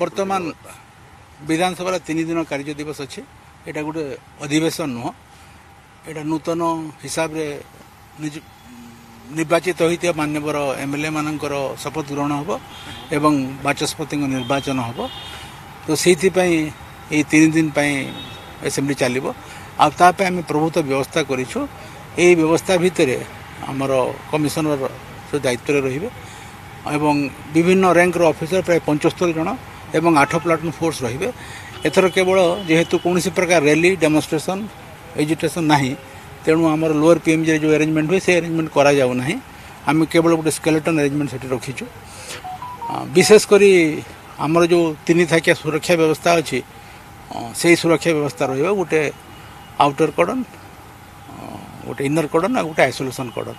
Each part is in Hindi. बर्तमान विधानसभा तीन दिन कार्य दिवस अच्छे यहाँ गोटे अधिवेशन नुह एटा नूतन हिसाब रे निर्वाचित होता मानवर एमएलए मानकर शपथ ग्रहण हम एवं बाचस्पति निर्वाचन हम तो से तीन दिन एसेम्बली चलो आगे आम प्रभुत्व व्यवस्था करूँ व्यवस्था भितर आमर कमिशनर जो दायित्व रे विभिन्न रैंकर ऑफिसर प्राय 75 जन एवं 8 प्लाटून फोर्स रे एथर केवल जेहेतु कौन प्रकार रैली डेमोन्स्ट्रेशन एजुटेशन नहीं तेणु आमर लोअर पीएमजी रे जो अरेंजमेंट हुए से अरेंजमेंट करा जाउ नाही आम केवल गोटे स्केलेटन अरेंजमेंट से रखीचु। विशेषकर आमर जो तीन थाकिया सुरक्षा व्यवस्था अच्छी से सुरक्षा व्यवस्था रहिबा गोटे आउटर कॉर्डन गोटे इनर कॉर्डन आ गोटे आइसोलेशन कॉर्डन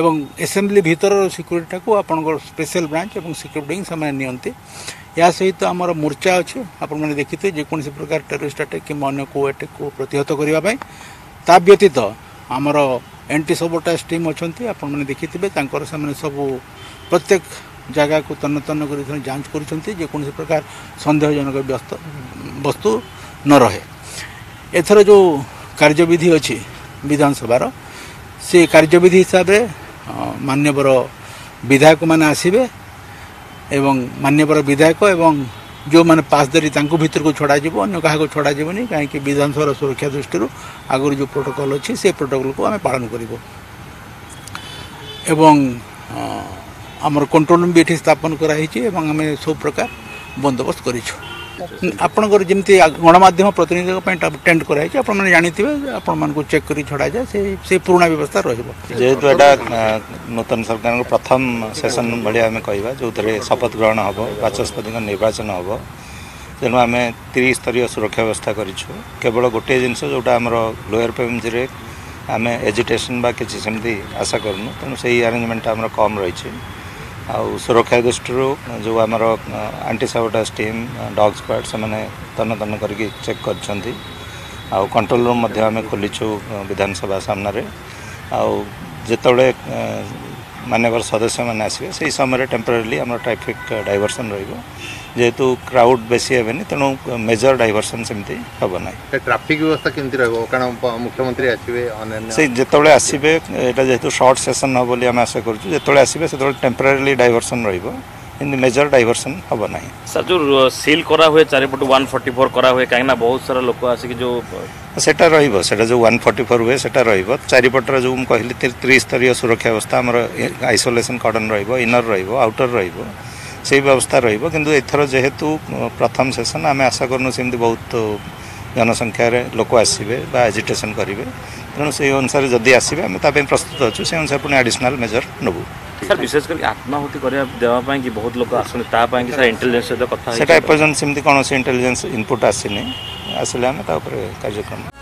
एवं एसेंबली भीतर सिक्यूरीटा को आपनकर स्पेशल ब्रांच और सिक्यूरिटी से नियंती या सहित तो आमर मोर्चा अच्छे आपने देखिए जेको प्रकार टेरोरिस्ट अटैक कि अन्य को अटैक को प्रतिहत करने ता व्यतीत आमर एंटी सबोटाज टीम अच्छा आपने देखि से सब प्रत्येक जगह को तन्न तन्न कर जांच करो प्रकार सन्देहजनक वस्तु न रहे। एथर जो कार्यविधि अच्छी विधानसभार से कार्यविधि हिसाब से मान्यवर विधायक मैंने आसबे एवं मान्यवर विधायक एवं जो मैंने पासदारी भीतर को छोड़ा जीव अगर क्या छोड़ा जीवन कहीं विधानसभा सुरक्षा दृष्टि आगुरी जो प्रोटोकॉल अच्छी से प्रोटोकॉल को आम पालन करूँ एवं आमर कंट्रोल रूम भी ये स्थापन कराई आम सब प्रकार बंदोबस्त करूँ। आपंकर जमी गणमाध्यम प्रतिनिधि टेंट कराई आपने जानते हैं आपको चेक कर छड़ा जाए से पुराना व्यवस्था रेहेतु यहाँ नूतन सरकार प्रथम सेसन भाया आम कह जो शपथ ग्रहण हम बाचस्पति निर्वाचन हम तेणु आम त्रिस्तरीय सुरक्षा व्यवस्था करूँ केवल गोटे जिनस जोटा आम लोअर पेमेंजी आम एजिटेसन बा किसी सेमती आशा करूँ तेणु से आरेंजमेंट आम कम रही आउ सुरक्षा दृष्टि जो आमर anti sabotage team dog squad से तन्न तन्न करके चेक कर कंट्रोल रूम आम खोलीचु विधानसभा सामने आते मानवर सदस्य मैंने आसबे से समय टेम्परेरी आम ट्रैफिक डायवर्सन रहेतु क्राउड बेसी हेन तेणु मेजर डायवर्सन सेमती हम ना ट्रैफिक व्यवस्था केमती रहा मुख्यमंत्री आसबे से जिते आसबे यहाँ जेहतु शॉर्ट सेसन हम बोली आम आशा करूँ जिते आसबे से टेम्परेरी डायवर्सन रही मेजर डायवर्सन हम ना। सर जो सील करा हुए चारिपट 144 करा हुए कहीं बहुत सारा लोक आसिक जो सेटा रहिबो सेटा जो 144 हुए सेटा रहिबो चारिपटर जो हम कहली त्रिस्तरीय सुरक्षा व्यवस्था आमर आइसोलेशन कॉर्डन रहिबो इनर रहिबो आउटर रहिबो सेही व्यवस्था रहिबो किंतु एथर जेहेतु प्रथम सेशन आम आशा करनु सेमती बहुत जनसंख्या रे लोक आसीबे बा एजिटेशन करिवे तेणु से अनुसार जदि आसीबे आम ता पई प्रस्तुत अछि से अनुसार पुनी एडिशनल मेजर नबु। सर विशेष करके आत्माहुति करया देवा पई कि बहुत लोक आसुनी ता पई कि सर इंटेलिजेंस से कथा सेटा एपर्जेंस सेमती कोनोसी इंटेलिजेंस इनपुट आसीनी आसले आम ता ऊपर कार्यक्रम